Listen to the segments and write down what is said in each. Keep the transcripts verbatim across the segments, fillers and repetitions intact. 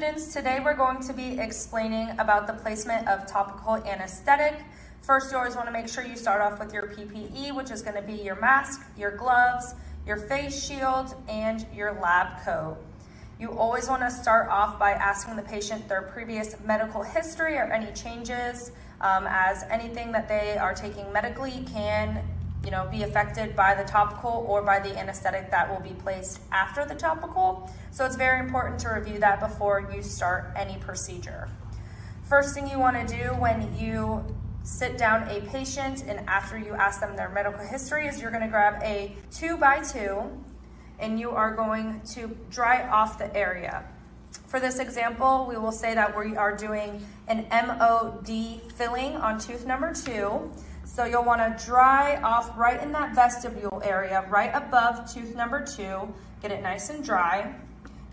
students, today we're going to be explaining about the placement of topical anesthetic. First, you always want to make sure you start off with your P P E, which is going to be your mask, your gloves, your face shield, and your lab coat. You always want to start off by asking the patient their previous medical history or any changes, um, as anything that they are taking medically can, you know, be affected by the topical or by the anesthetic that will be placed after the topical. So it's very important to review that before you start any procedure. First thing you want to do when you sit down a patient and after you ask them their medical history is you're going to grab a two by two and you are going to dry off the area. For this example, we will say that we are doing an M O D filling on tooth number two. So you'll wanna dry off right in that vestibule area, right above tooth number two, get it nice and dry.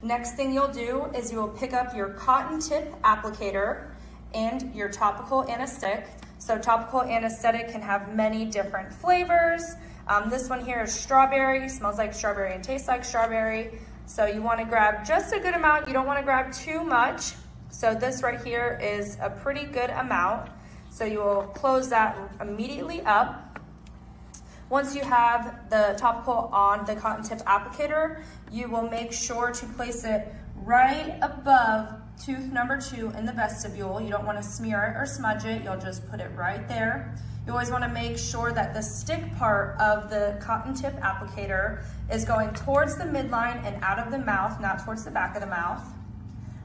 Next thing you'll do is you will pick up your cotton tip applicator and your topical anesthetic. So topical anesthetic can have many different flavors. Um, this one here is strawberry, smells like strawberry and tastes like strawberry. So you wanna grab just a good amount. You don't wanna grab too much. So this right here is a pretty good amount. So you will close that immediately up. Once you have the topical on the cotton tip applicator, you will make sure to place it right above tooth number two in the vestibule. You don't want to smear it or smudge it. You'll just put it right there. You always want to make sure that the stick part of the cotton tip applicator is going towards the midline and out of the mouth, not towards the back of the mouth.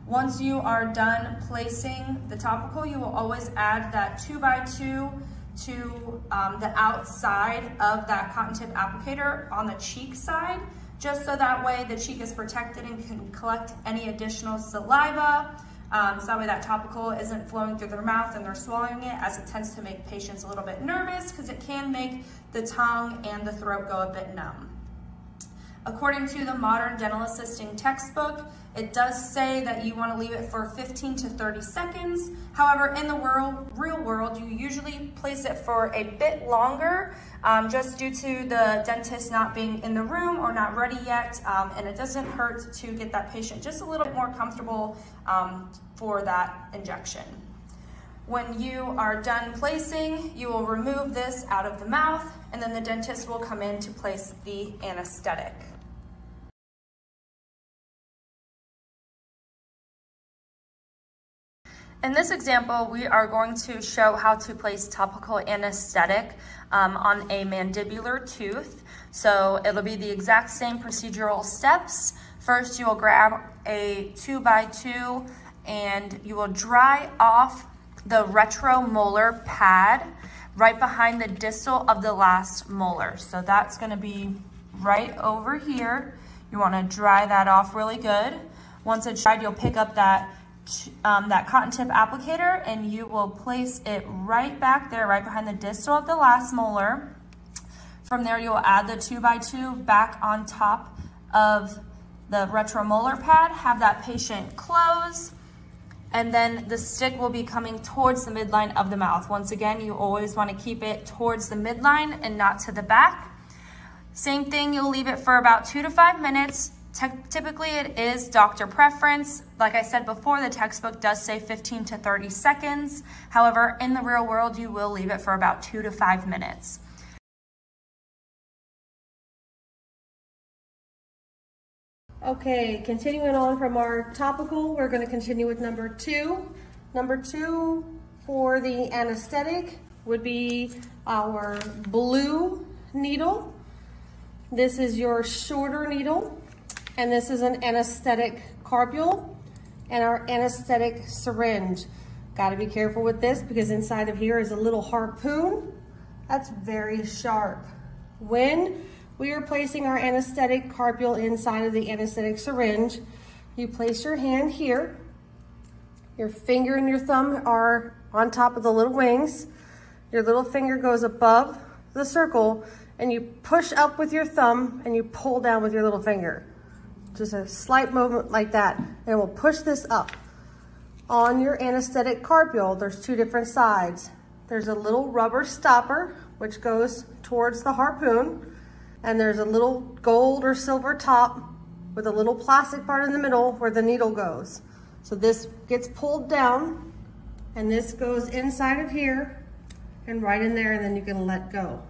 Once you are done placing the topical, you will always add that two by two to um, the outside of that cotton tip applicator on the cheek side, just so that way the cheek is protected and can collect any additional saliva. Um, so that way that topical isn't flowing through their mouth and they're swallowing it, as it tends to make patients a little bit nervous because it can make the tongue and the throat go a bit numb. According to the modern dental assisting textbook, it does say that you want to leave it for fifteen to thirty seconds. However, in the world, real world, you usually place it for a bit longer um, just due to the dentist not being in the room or not ready yet. Um, and it doesn't hurt to get that patient just a little bit more comfortable um, for that injection. When you are done placing, you will remove this out of the mouth, and then the dentist will come in to place the anesthetic. In this example, we are going to show how to place topical anesthetic um, on a mandibular tooth. So it'll be the exact same procedural steps. First, you will grab a two by two and you will dry off the retromolar pad right behind the distal of the last molar. So that's going to be right over here. You want to dry that off really good. Once it's dried, you'll pick up that um, that cotton tip applicator and you will place it right back there, right behind the distal of the last molar. From there, you'll add the two by two back on top of the retromolar pad. Have that patient close. And then the stick will be coming towards the midline of the mouth. Once again, you always want to keep it towards the midline and not to the back. Same thing, you'll leave it for about two to five minutes. Te- typically it is doctor preference. Like I said before, the textbook does say fifteen to thirty seconds. However, in the real world, you will leave it for about two to five minutes. Okay, continuing on from our topical, we're going to continue with number two. Number two for the anesthetic would be our blue needle. This is your shorter needle, and this is an anesthetic carpule and our anesthetic syringe. Got to be careful with this because inside of here is a little harpoon. That's very sharp. When we are placing our anesthetic carpule inside of the anesthetic syringe, you place your hand here. Your finger and your thumb are on top of the little wings. Your little finger goes above the circle and you push up with your thumb and you pull down with your little finger. Just a slight movement like that. And we'll push this up. On your anesthetic carpule, there's two different sides. There's a little rubber stopper, which goes towards the harpoon. And there's a little gold or silver top with a little plastic part in the middle where the needle goes. So this gets pulled down and this goes inside of here and right in there, and then you can let go.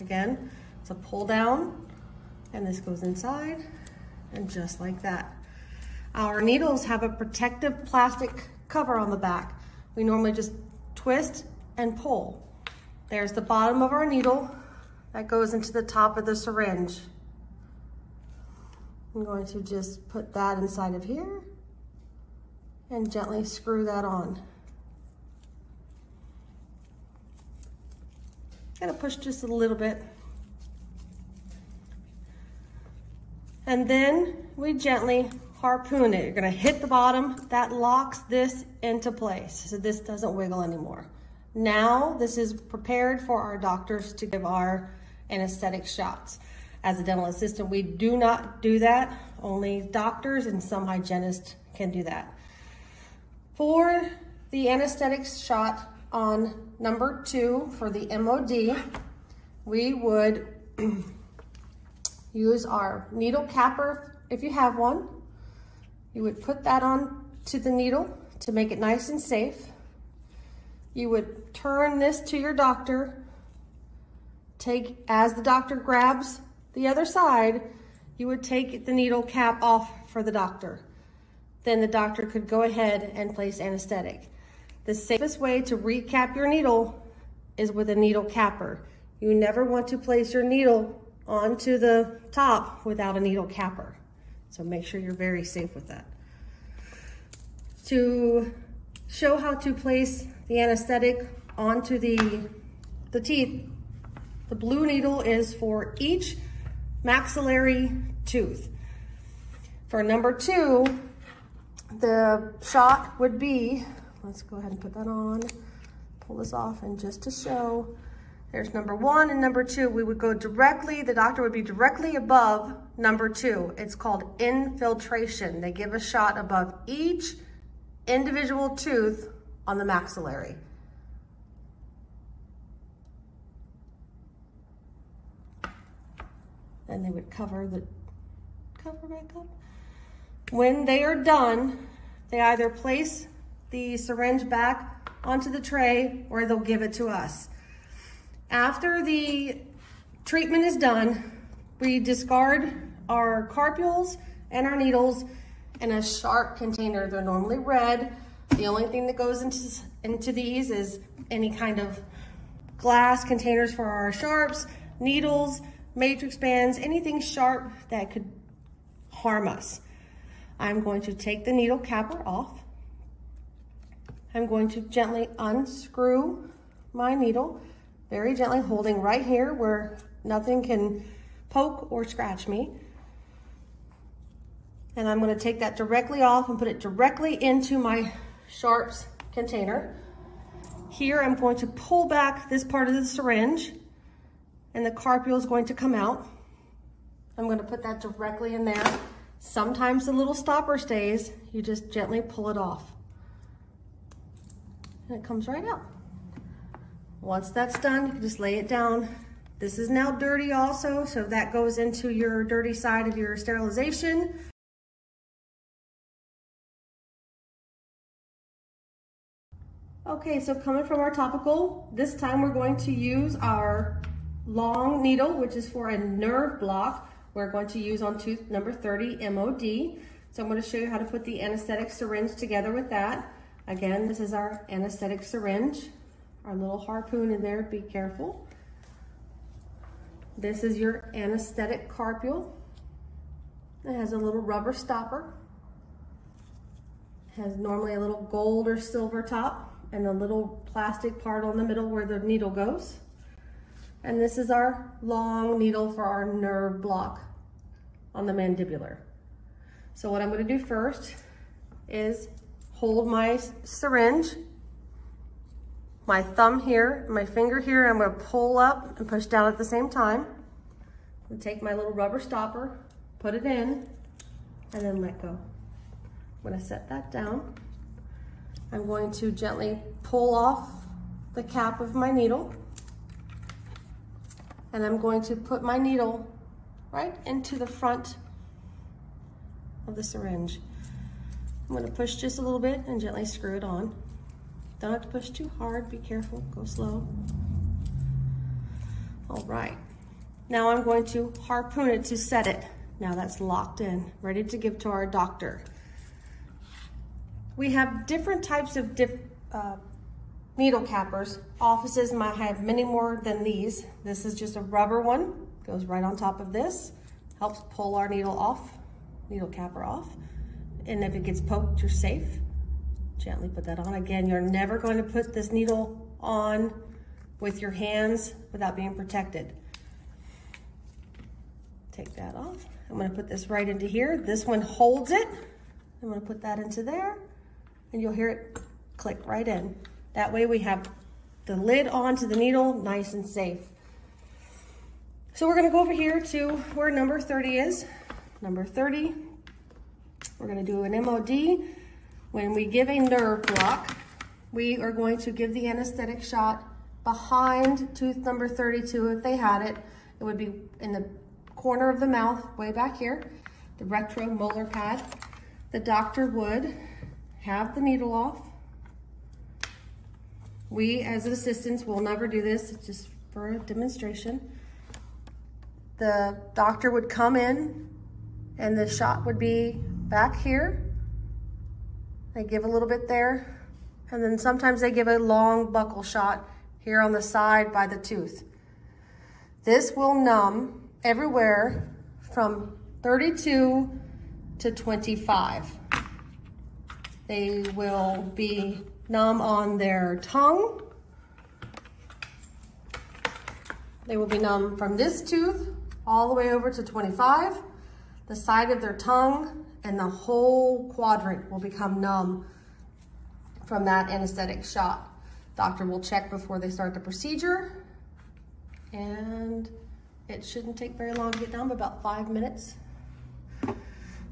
Again, it's a pull down and this goes inside and just like that. Our needles have a protective plastic cover on the back. We normally just twist and pull. There's the bottom of our needle that goes into the top of the syringe. I'm going to just put that inside of here and gently screw that on. Gonna push just a little bit. And then we gently harpoon it. You're gonna hit the bottom. That locks this into place, so this doesn't wiggle anymore. Now this is prepared for our doctors to give our anesthetic shots. As a dental assistant, we do not do that. Only doctors and some hygienists can do that. For the anesthetic shot on number two for the M O D, we would use our needle capper if you have one. You would put that on to the needle to make it nice and safe. You would turn this to your doctor. Take, as the doctor grabs the other side, you would take the needle cap off for the doctor. Then the doctor could go ahead and place anesthetic. The safest way to recap your needle is with a needle capper. You never want to place your needle onto the top without a needle capper. So make sure you're very safe with that. To show how to place the anesthetic onto the, the teeth, the blue needle is for each maxillary tooth. For number two, the shot would be, let's go ahead and put that on, pull this off, and just to show, there's number one and number two. We would go directly, the doctor would be directly above number two. It's called infiltration. They give a shot above each individual tooth on the maxillary. And they would cover the, cover back up. When they are done, they either place the syringe back onto the tray or they'll give it to us. After the treatment is done, we discard our carpules and our needles in a sharp container. They're normally red. The only thing that goes into, into these is any kind of glass containers for our sharps, needles, matrix bands, anything sharp that could harm us. I'm going to take the needle capper off. I'm going to gently unscrew my needle, very gently, holding right here where nothing can poke or scratch me. And I'm going to take that directly off and put it directly into my sharps container. Here I'm going to pull back this part of the syringe and the carpule is going to come out. I'm going to put that directly in there. Sometimes the little stopper stays, you just gently pull it off. And it comes right out. Once that's done, you can just lay it down. This is now dirty also, so that goes into your dirty side of your sterilization. Okay, so coming from our topical, this time we're going to use our long needle, which is for a nerve block. We're going to use on tooth number thirty, M O D. So I'm going to show you how to put the anesthetic syringe together with that. Again, this is our anesthetic syringe. Our little harpoon in there, be careful. This is your anesthetic carpule. It has a little rubber stopper. It has normally a little gold or silver top and a little plastic part on the middle where the needle goes. And this is our long needle for our nerve block on the mandibular. So what I'm going to do first is hold my syringe, my thumb here, my finger here, I'm going to pull up and push down at the same time. I'm going to take my little rubber stopper, put it in, and then let go. I'm going to set that down. I'm going to gently pull off the cap of my needle, and I'm going to put my needle right into the front of the syringe. I'm gonna push just a little bit and gently screw it on. Don't have to push too hard, be careful, go slow. All right, now I'm going to harpoon it to set it. Now that's locked in, ready to give to our doctor. We have different types of diff, uh, needle cappers. Offices might have many more than these. This is just a rubber one, goes right on top of this, helps pull our needle off, needle capper off. And if it gets poked, you're safe. Gently put that on. Again, you're never going to put this needle on with your hands without being protected. Take that off. I'm gonna put this right into here. This one holds it. I'm gonna put that into there and you'll hear it click right in. That way we have the lid onto the needle, nice and safe. So we're gonna go over here to where number thirty is. Number thirty, we're gonna do an M O D. When we give a nerve block, we are going to give the anesthetic shot behind tooth number thirty-two. If they had it, it would be in the corner of the mouth, way back here, the retromolar pad. The doctor would have the needle off. We, as assistants, will never do this, it's just for a demonstration. The doctor would come in and the shot would be back here. They give a little bit there, and then sometimes they give a long buccal shot here on the side by the tooth. This will numb everywhere from thirty-two to twenty-five. They will be numb on their tongue. They will be numb from this tooth all the way over to twenty-five. The side of their tongue and the whole quadrant will become numb from that anesthetic shot. Doctor will check before they start the procedure, and it shouldn't take very long to get numb, about five minutes.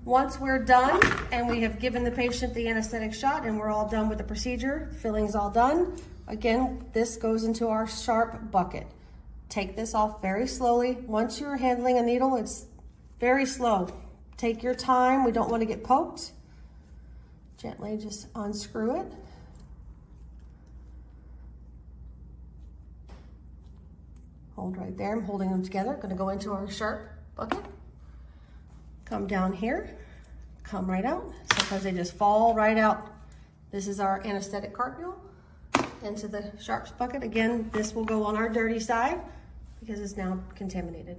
Once we're done and we have given the patient the anesthetic shot and we're all done with the procedure, filling's all done, again, this goes into our sharp bucket. Take this off very slowly. Once you're handling a needle, it's very slow. Take your time, we don't want to get poked. Gently just unscrew it. Hold right there, I'm holding them together. Gonna go into our sharp bucket. Come down here, come right out. Sometimes they just fall right out. This is our anesthetic carpule into the sharps bucket. Again, this will go on our dirty side because it's now contaminated.